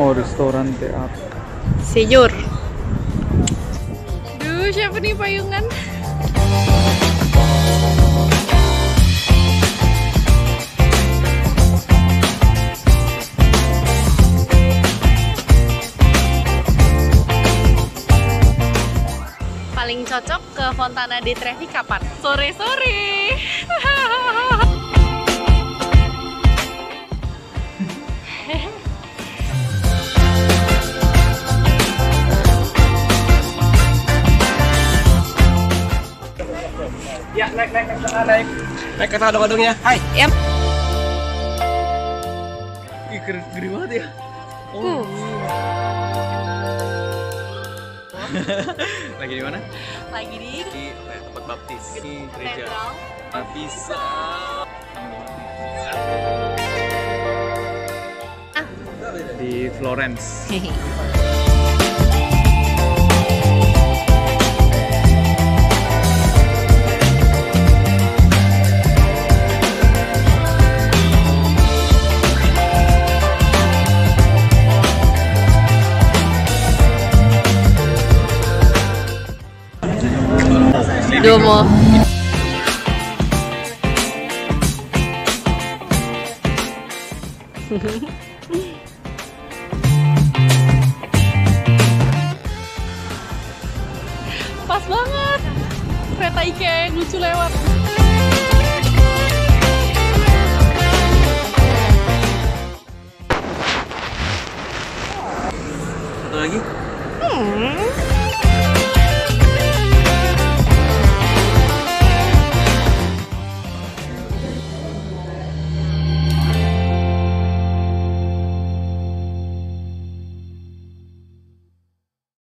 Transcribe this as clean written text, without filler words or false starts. Oh, restaurante up. Sejur. Duh, siapa nih payungan? Paling cocok ke Fontana di Trevi kapan? Sore-sore. Ya, naik ke sana gedungnya. Hai. Yap. Ih, gede banget ya. Oh. Lagi di mana? Lagi di tempat baptis, di gereja. Bisa. Di Florence. Domo. Pas banget. Kereta IKEA yang lucu lewat. Satu lagi.